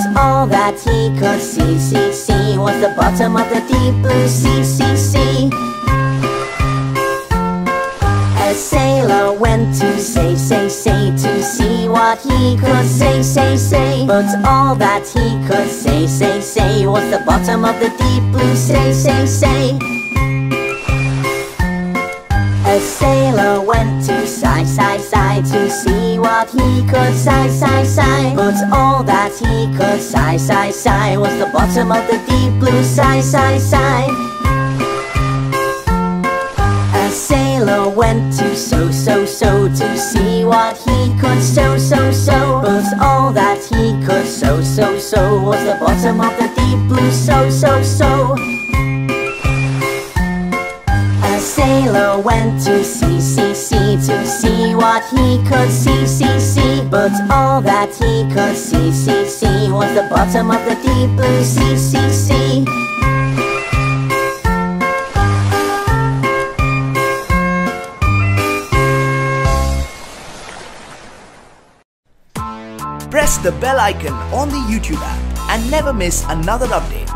It's all that he could see, see was the bottom of the deep blue sea, sea. A sailor went to say, to see what he could say. But all that he could say was the bottom of the deep blue sea, say. A sailor went to sigh, to see what he could sigh. But all that he could sigh was the bottom of the deep blue sigh. A sailor went to sow, to see what he could sow. But all that he could sow was the bottom of the deep blue so. A sailor went to sea, to see what he could see. But all that he could see was the bottom of the deep blue sea. Press the bell icon on the YouTube app and never miss another update.